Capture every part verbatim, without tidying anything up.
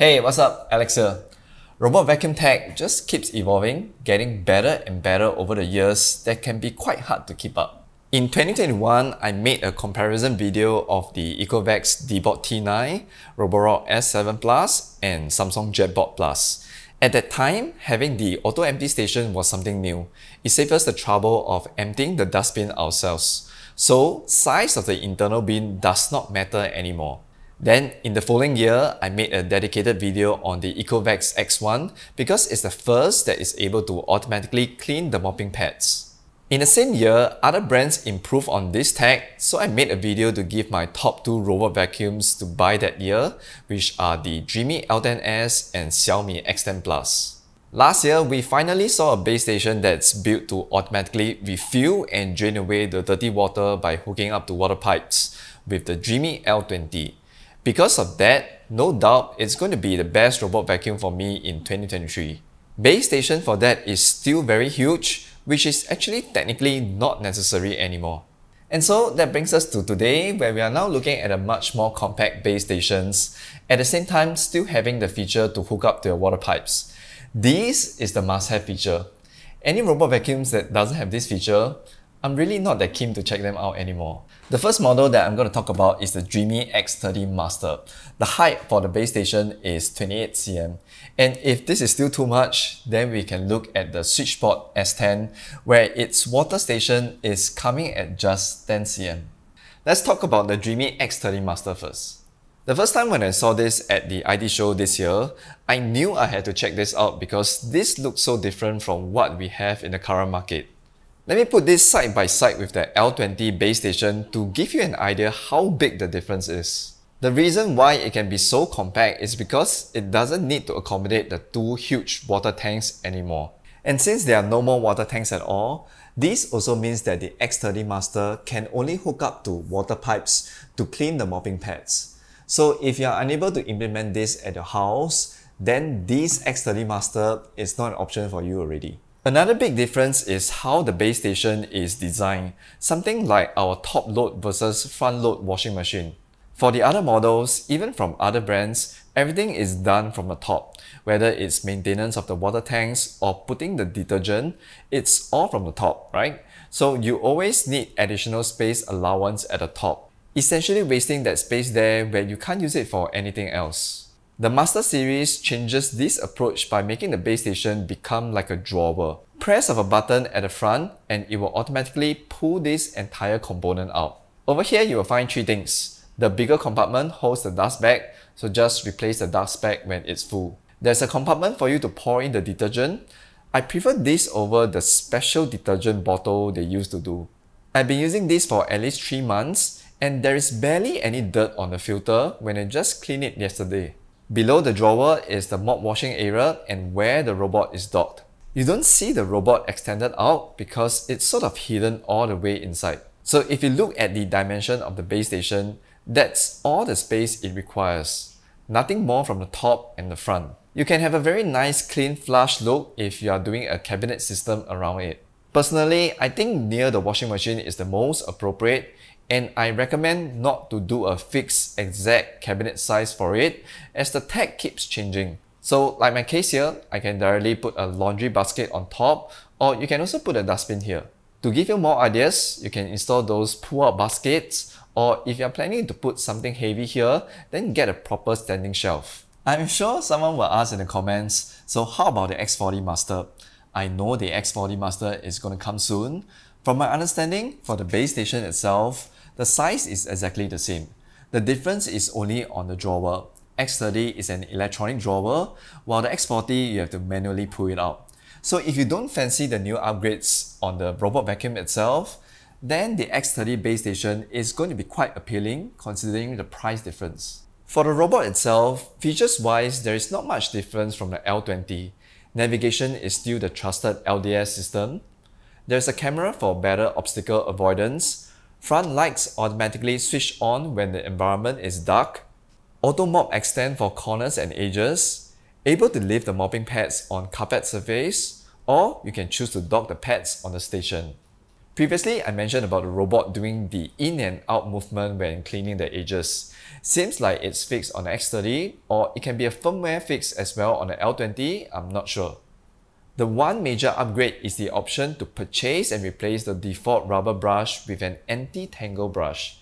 Hey, what's up, Alexa? Robot vacuum tech just keeps evolving, getting better and better over the years that can be quite hard to keep up. In twenty twenty-one, I made a comparison video of the Ecovacs Deebot T nine, Roborock S seven Plus, and Samsung Jetbot Plus. At that time, having the auto empty station was something new. It saved us the trouble of emptying the dustbin ourselves. So, size of the internal bin does not matter anymore. Then, in the following year, I made a dedicated video on the Ecovacs X one because it's the first that is able to automatically clean the mopping pads. In the same year, other brands improved on this tech, so I made a video to give my top two robot vacuums to buy that year, which are the Dreame L ten S and Xiaomi X ten Plus. Last year, we finally saw a base station that's built to automatically refill and drain away the dirty water by hooking up to water pipes with the Dreame L twenty. Because of that, no doubt, it's going to be the best robot vacuum for me in twenty twenty-three. Base station for that is still very huge, which is actually technically not necessary anymore. And so that brings us to today, where we are now looking at a much more compact base stations, at the same time still having the feature to hook up to your water pipes. This is the must-have feature. Any robot vacuums that doesn't have this feature, I'm really not that keen to check them out anymore. The first model that I'm going to talk about is the Dreame X thirty Master. The height for the base station is twenty-eight centimeters. And if this is still too much, then we can look at the Switchbot S ten, where its water station is coming at just ten centimeters. Let's talk about the Dreame X thirty Master first. The first time when I saw this at the I D show this year, I knew I had to check this out because this looks so different from what we have in the current market. Let me put this side by side with the L twenty base station to give you an idea how big the difference is. The reason why it can be so compact is because it doesn't need to accommodate the two huge water tanks anymore. And since there are no more water tanks at all, this also means that the X thirty Master can only hook up to water pipes to clean the mopping pads. So if you are unable to implement this at your house, then this X thirty Master is not an option for you already. Another big difference is how the base station is designed, something like our top load versus front load washing machine. For the other models, even from other brands, everything is done from the top. Whether it's maintenance of the water tanks or putting the detergent, it's all from the top, right? So you always need additional space allowance at the top, essentially wasting that space there where you can't use it for anything else. The Master series changes this approach by making the base station become like a drawer. Press of a button at the front and it will automatically pull this entire component out. Over here you will find three things. The bigger compartment holds the dust bag, so just replace the dust bag when it's full. There's a compartment for you to pour in the detergent. I prefer this over the special detergent bottle they used to do. I've been using this for at least three months and there is barely any dirt on the filter when I just cleaned it yesterday. Below the drawer is the mop washing area and where the robot is docked. You don't see the robot extended out because it's sort of hidden all the way inside. So if you look at the dimension of the base station, that's all the space it requires. Nothing more from the top and the front. You can have a very nice clean flush look if you are doing a cabinet system around it. Personally, I think near the washing machine is the most appropriate. And I recommend not to do a fixed exact cabinet size for it as the tech keeps changing. So like my case here, I can directly put a laundry basket on top, or you can also put a dustbin here. To give you more ideas, you can install those pull-out baskets, or if you're planning to put something heavy here, then get a proper standing shelf. I'm sure someone will ask in the comments, so how about the X forty Master? I know the X forty Master is going to come soon. From my understanding, for the base station itself, the size is exactly the same. The difference is only on the drawer. X thirty is an electronic drawer, while the X forty you have to manually pull it out. So if you don't fancy the new upgrades on the robot vacuum itself, then the X thirty base station is going to be quite appealing considering the price difference. For the robot itself, features-wise, there is not much difference from the L twenty. Navigation is still the trusted L D S system. There's a camera for better obstacle avoidance. Front lights automatically switch on when the environment is dark. Auto mop extend for corners and edges. Able to leave the mopping pads on carpet surface, or you can choose to dock the pads on the station. Previously, I mentioned about the robot doing the in and out movement when cleaning the edges. Seems like it's fixed on the X thirty, or it can be a firmware fix as well on the L twenty, I'm not sure. The one major upgrade is the option to purchase and replace the default rubber brush with an anti-tangle brush.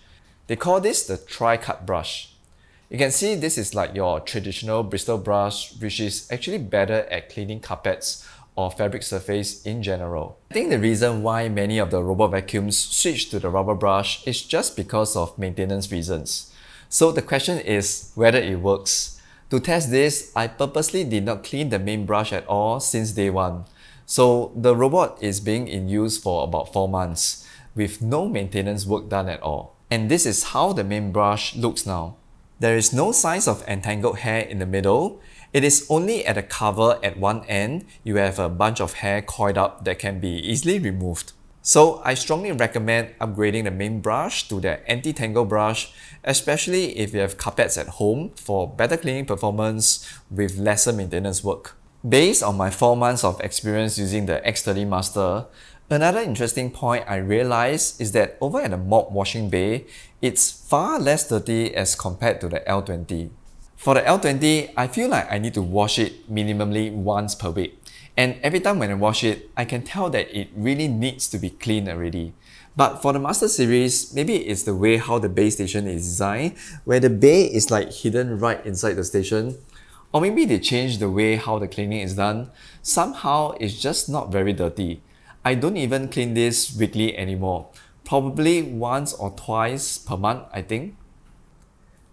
They call this the tri-cut brush. You can see this is like your traditional bristle brush, which is actually better at cleaning carpets or fabric surface in general. I think the reason why many of the robot vacuums switch to the rubber brush is just because of maintenance reasons. So the question is whether it works. To test this, I purposely did not clean the main brush at all since day one. So the robot is being in use for about four months with no maintenance work done at all. And this is how the main brush looks now. There is no signs of entangled hair in the middle. It is only at the cover at one end you have a bunch of hair coiled up that can be easily removed. So I strongly recommend upgrading the main brush to the anti-tangle brush, especially if you have carpets at home, for better cleaning performance with lesser maintenance work. Based on my four months of experience using the X thirty Master, another interesting point I realized is that over at the mop washing bay, it's far less dirty as compared to the L twenty. For the L twenty, I feel like I need to wash it minimally once per week. And every time when I wash it, I can tell that it really needs to be cleaned already. But for the Master series, maybe it's the way how the bay station is designed, where the bay is like hidden right inside the station. Or maybe they changed the way how the cleaning is done. Somehow, it's just not very dirty. I don't even clean this weekly anymore. Probably once or twice per month, I think.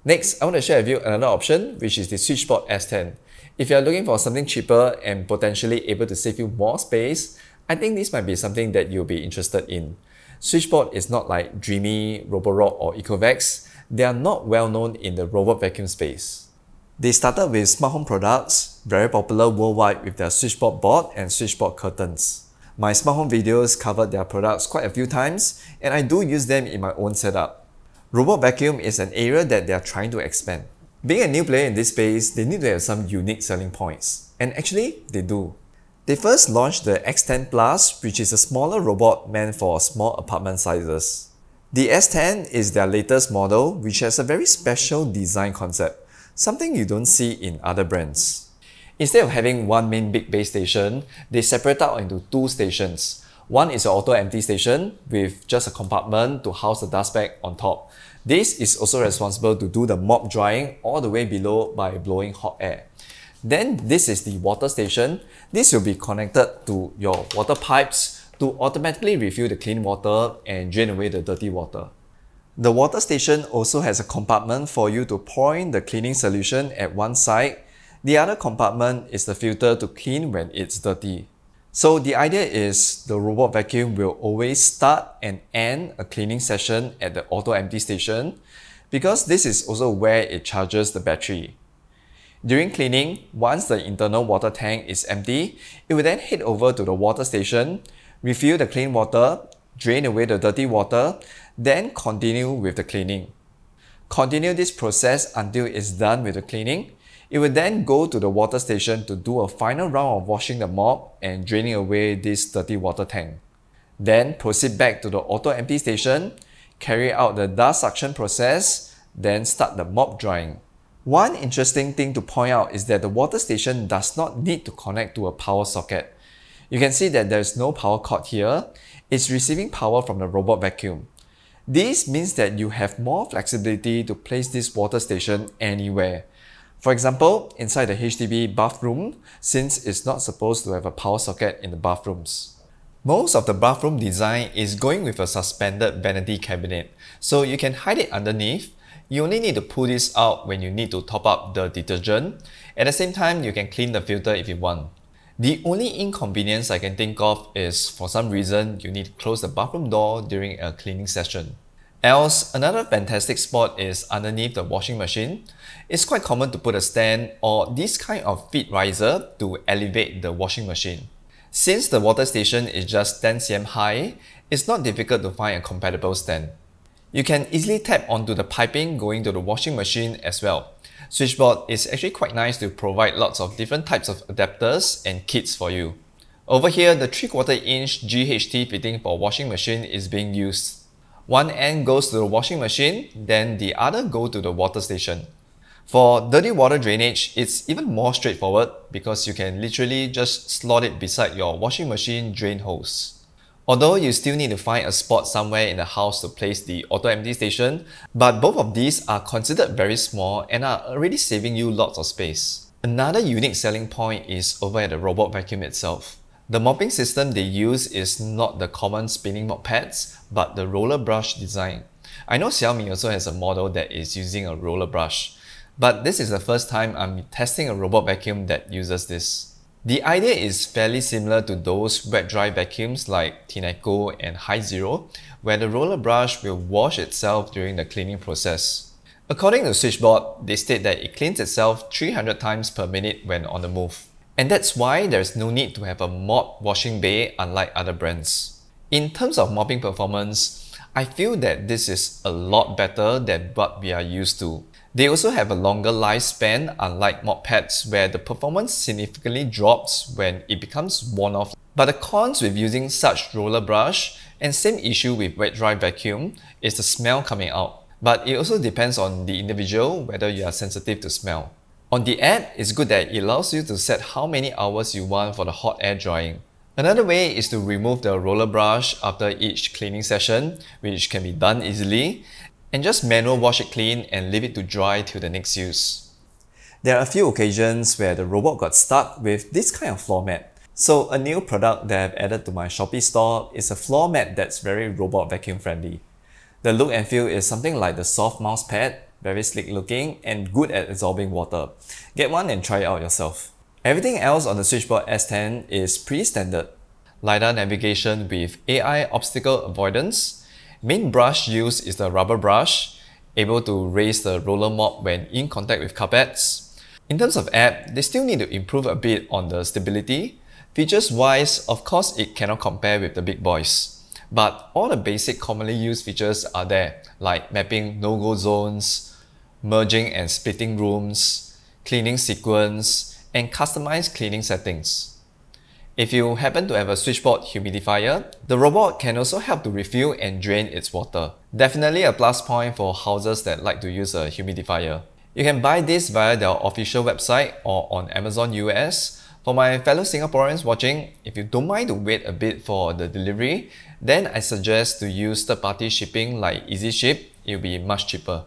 Next, I want to share with you another option, which is the Switchbot S ten. If you are looking for something cheaper and potentially able to save you more space, I think this might be something that you'll be interested in. Switchbot is not like Dreame, Roborock or Ecovacs. They are not well known in the robot vacuum space. They started with smart home products, very popular worldwide with their Switchbot board and Switchbot curtains. My smart home videos covered their products quite a few times, and I do use them in my own setup. Robot vacuum is an area that they are trying to expand. Being a new player in this space, they need to have some unique selling points. And actually, they do. They first launched the X ten Plus, which is a smaller robot meant for small apartment sizes. The S ten is their latest model, which has a very special design concept, something you don't see in other brands. Instead of having one main big base station, they separate out into two stations. One is an auto-empty station with just a compartment to house the dust bag on top. This is also responsible to do the mop drying all the way below by blowing hot air. Then this is the water station. This will be connected to your water pipes to automatically refill the clean water and drain away the dirty water. The water station also has a compartment for you to pour in the cleaning solution at one side. The other compartment is the filter to clean when it's dirty. So the idea is the robot vacuum will always start and end a cleaning session at the auto empty station, because this is also where it charges the battery. During cleaning, once the internal water tank is empty, it will then head over to the water station, refill the clean water, drain away the dirty water, then continue with the cleaning. Continue this process until it's done with the cleaning. It will then go to the water station to do a final round of washing the mop and draining away this dirty water tank. Then proceed back to the auto empty station, carry out the dust suction process, then start the mop drying. One interesting thing to point out is that the water station does not need to connect to a power socket. You can see that there is no power cord here. It's receiving power from the robot vacuum. This means that you have more flexibility to place this water station anywhere. For example, inside the H D B bathroom, since it's not supposed to have a power socket in the bathrooms. Most of the bathroom design is going with a suspended vanity cabinet, so you can hide it underneath. You only need to pull this out when you need to top up the detergent. At the same time, you can clean the filter if you want. The only inconvenience I can think of is, for some reason, you need to close the bathroom door during a cleaning session. Else, another fantastic spot is underneath the washing machine. It's quite common to put a stand or this kind of feet riser to elevate the washing machine. Since the water station is just ten centimeters high, it's not difficult to find a compatible stand. You can easily tap onto the piping going to the washing machine as well. Switchbot is actually quite nice to provide lots of different types of adapters and kits for you. Over here, the three quarter inch G H T fitting for washing machine is being used. One end goes to the washing machine, then the other go to the water station. For dirty water drainage, it's even more straightforward because you can literally just slot it beside your washing machine drain hose. Although you still need to find a spot somewhere in the house to place the auto empty station, but both of these are considered very small and are already saving you lots of space. Another unique selling point is over at the robot vacuum itself. The mopping system they use is not the common spinning mop pads, but the roller brush design. I know Xiaomi also has a model that is using a roller brush, but this is the first time I'm testing a robot vacuum that uses this. The idea is fairly similar to those wet-dry vacuums like Tineco and HiZero, where the roller brush will wash itself during the cleaning process. According to Switchbot, they state that it cleans itself three hundred times per minute when on the move. And that's why there's no need to have a mop washing bay unlike other brands. In terms of mopping performance, I feel that this is a lot better than what we are used to. They also have a longer lifespan unlike mop pads where the performance significantly drops when it becomes worn off. But the cons with using such roller brush, and same issue with wet-dry vacuum, is the smell coming out. But it also depends on the individual whether you are sensitive to smell. On the app, it's good that it allows you to set how many hours you want for the hot air drying. Another way is to remove the roller brush after each cleaning session, which can be done easily, and just manual wash it clean and leave it to dry till the next use. There are a few occasions where the robot got stuck with this kind of floor mat. So a new product that I've added to my Shopee store is a floor mat that's very robot vacuum friendly. The look and feel is something like the soft mouse pad, very sleek looking and good at absorbing water. Get one and try it out yourself. Everything else on the Switchbot S ten is pretty standard. LiDAR navigation with A I obstacle avoidance. Main brush use is the rubber brush, able to raise the roller mop when in contact with carpets. In terms of app, they still need to improve a bit on the stability. Features wise, of course it cannot compare with the big boys. But all the basic commonly used features are there, like mapping no-go zones, merging and splitting rooms, cleaning sequence, and customized cleaning settings. If you happen to have a Switchbot humidifier, the robot can also help to refill and drain its water. Definitely a plus point for houses that like to use a humidifier. You can buy this via their official website or on Amazon U S. For my fellow Singaporeans watching, if you don't mind to wait a bit for the delivery, then I suggest to use third-party shipping like Easyship. It'll be much cheaper.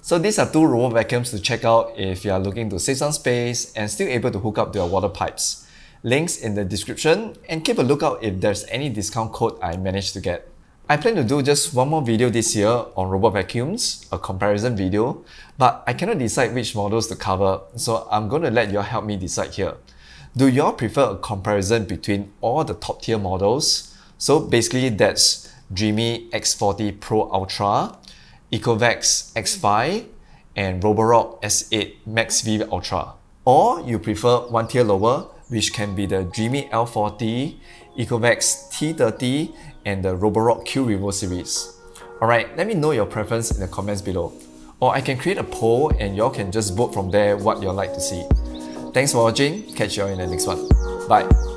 So these are two robot vacuums to check out if you are looking to save some space and still able to hook up to your water pipes. Links in the description, and keep a lookout if there's any discount code I managed to get. I plan to do just one more video this year on robot vacuums, a comparison video, but I cannot decide which models to cover, so I'm going to let you all help me decide here. Do y'all prefer a comparison between all the top tier models? So basically that's Dreame X forty Pro Ultra, Ecovacs X five, and Roborock S eight Max V Ultra. Or you prefer one tier lower, which can be the Dreame L forty, Ecovacs T thirty, and the Roborock Q Revo series. Alright, let me know your preference in the comments below. Or I can create a poll and y'all can just vote from there what you'll like to see. Thanks for watching, catch you all in the next one. Bye!